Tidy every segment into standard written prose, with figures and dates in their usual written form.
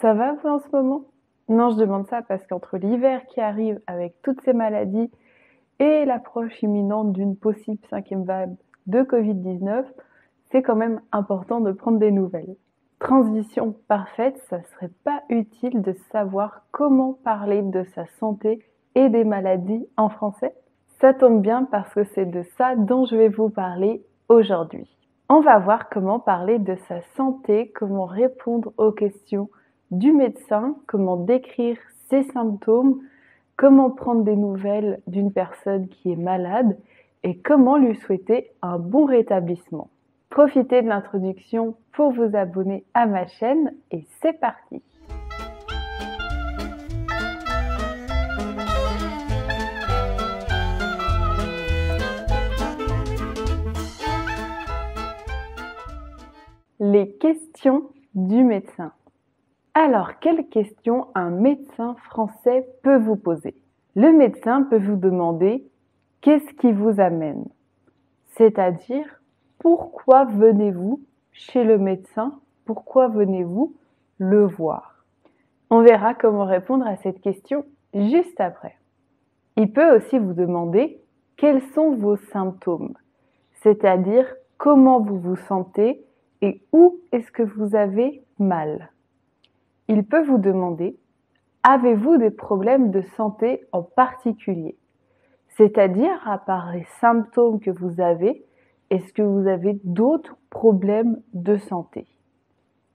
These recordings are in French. Ça va vous en ce moment? Non, je demande ça parce qu'entre l'hiver qui arrive avec toutes ces maladies et l'approche imminente d'une possible 5e vague de Covid-19, c'est quand même important de prendre des nouvelles. Transition parfaite, ça ne serait pas utile de savoir comment parler de sa santé et des maladies en français? Ça tombe bien parce que c'est de ça dont je vais vous parler aujourd'hui. On va voir comment parler de sa santé, comment répondre aux questions du médecin, comment décrire ses symptômes, comment prendre des nouvelles d'une personne qui est malade et comment lui souhaiter un bon rétablissement. Profitez de l'introduction pour vous abonner à ma chaîne et c'est parti! Les questions du médecin. Alors, quelles questions un médecin français peut vous poser? Le médecin peut vous demander « Qu'est-ce qui vous amène ?» C'est-à-dire « Pourquoi venez-vous chez le médecin? Pourquoi venez-vous le voir ?» On verra comment répondre à cette question juste après. Il peut aussi vous demander « Quels sont vos symptômes ?» C'est-à-dire « Comment vous vous sentez et où est-ce que vous avez mal ?» Il peut vous demander « Avez-vous des problèmes de santé en particulier ?» C'est-à-dire, à part les symptômes que vous avez, est-ce que vous avez d'autres problèmes de santé?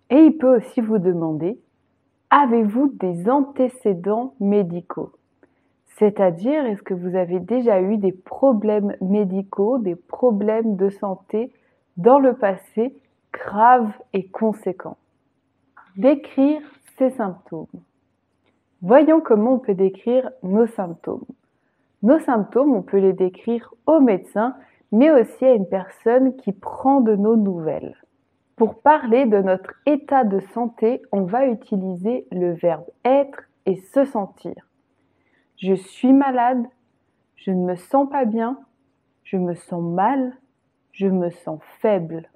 Et il peut aussi vous demander « Avez-vous des antécédents médicaux ?» C'est-à-dire, est-ce que vous avez déjà eu des problèmes médicaux, des problèmes de santé dans le passé graves et conséquents? Décrire ces symptômes. Voyons comment on peut décrire nos symptômes. Nos symptômes, on peut les décrire au médecin, mais aussi à une personne qui prend de nos nouvelles. Pour parler de notre état de santé, on va utiliser le verbe être et se sentir. Je suis malade, je ne me sens pas bien, je me sens mal, je me sens faible.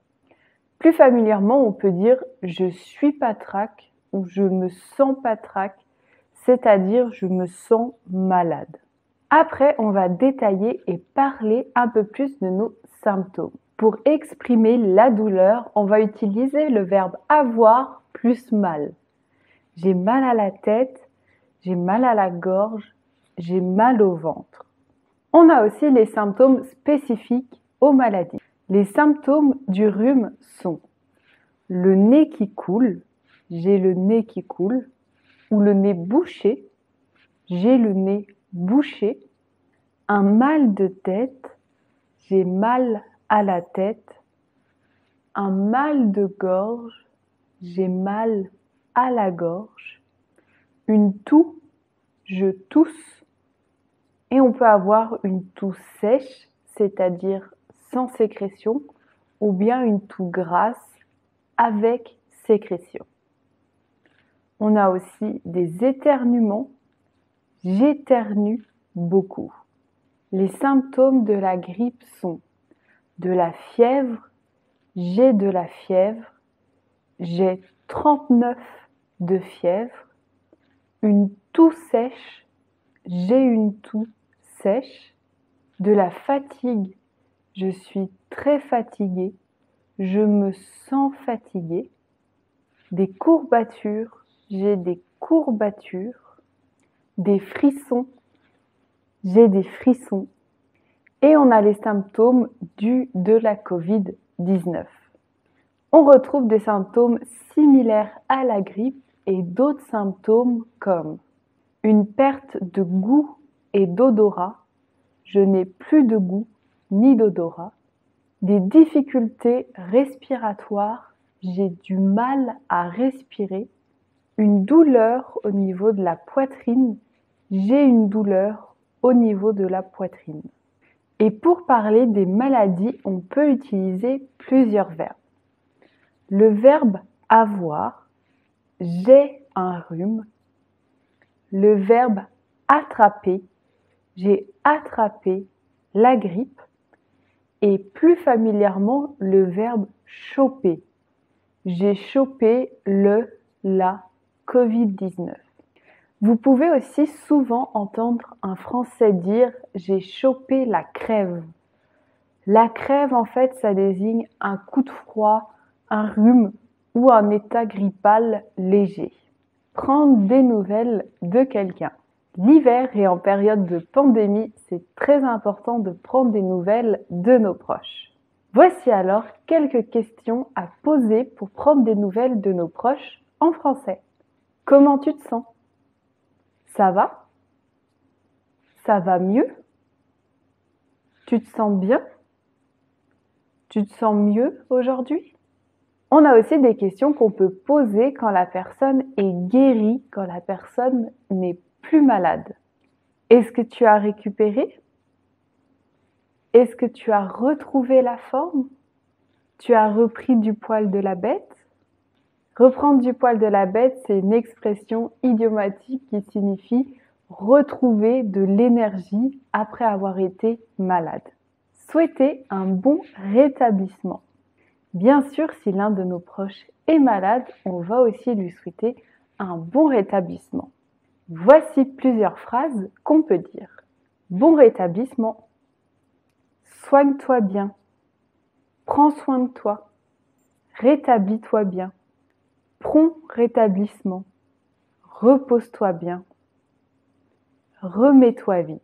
Plus familièrement, on peut dire « je suis patraque » ou « je me sens patraque », c'est-à-dire « je me sens malade ». Après, on va détailler et parler un peu plus de nos symptômes. Pour exprimer la douleur, on va utiliser le verbe « avoir » plus « mal ». J'ai mal à la tête, j'ai mal à la gorge, j'ai mal au ventre. On a aussi les symptômes spécifiques aux maladies. Les symptômes du rhume sont le nez qui coule, j'ai le nez qui coule, ou le nez bouché, j'ai le nez bouché, un mal de tête, j'ai mal à la tête, un mal de gorge, j'ai mal à la gorge, une toux, je tousse, et on peut avoir une toux sèche, c'est-à-dire sans sécrétion, ou bien une toux grasse avec sécrétion. On a aussi des éternuements, j'éternue beaucoup. Les symptômes de la grippe sont de la fièvre, j'ai de la fièvre, j'ai 39 de fièvre, une toux sèche, j'ai une toux sèche, de la fatigue, je suis très fatiguée, je me sens fatiguée, des courbatures, j'ai des courbatures, des frissons, j'ai des frissons, et on a les symptômes dus de la Covid-19. On retrouve des symptômes similaires à la grippe et d'autres symptômes comme une perte de goût et d'odorat, je n'ai plus de goût ni d'odorat, des difficultés respiratoires, j'ai du mal à respirer, une douleur au niveau de la poitrine, j'ai une douleur au niveau de la poitrine. Et pour parler des maladies, on peut utiliser plusieurs verbes. Le verbe « avoir », j'ai un rhume. Le verbe « attraper », j'ai attrapé la grippe. Et plus familièrement, le verbe « choper ». J'ai chopé le, la Covid-19. Vous pouvez aussi souvent entendre un Français dire « j'ai chopé la crève ». La crève, en fait, ça désigne un coup de froid, un rhume ou un état grippal léger. Prendre des nouvelles de quelqu'un. L'hiver et en période de pandémie, c'est très important de prendre des nouvelles de nos proches. Voici alors quelques questions à poser pour prendre des nouvelles de nos proches en français. Comment tu te sens ? Ça va ? Ça va mieux ? Tu te sens bien ? Tu te sens mieux aujourd'hui ? On a aussi des questions qu'on peut poser quand la personne est guérie, quand la personne n'est plus malade. Est-ce que tu as récupéré ? Est-ce que tu as retrouvé la forme ? Tu as repris du poil de la bête ? Reprendre du poil de la bête, c'est une expression idiomatique qui signifie retrouver de l'énergie après avoir été malade. Souhaiter un bon rétablissement. Bien sûr, si l'un de nos proches est malade, on va aussi lui souhaiter un bon rétablissement. Voici plusieurs phrases qu'on peut dire. Bon rétablissement. Soigne-toi bien. Prends soin de toi. Rétablis-toi bien. Prompt rétablissement. Repose-toi bien. Remets-toi vite.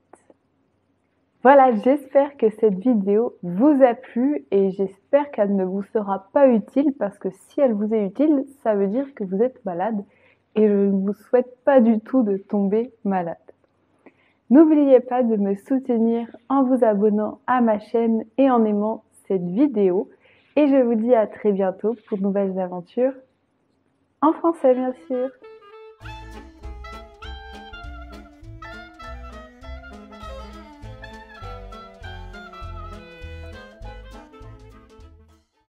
Voilà, j'espère que cette vidéo vous a plu et j'espère qu'elle ne vous sera pas utile parce que si elle vous est utile, ça veut dire que vous êtes malade et je ne vous souhaite pas du tout de tomber malade. N'oubliez pas de me soutenir en vous abonnant à ma chaîne et en aimant cette vidéo et je vous dis à très bientôt pour de nouvelles aventures en français bien sûr.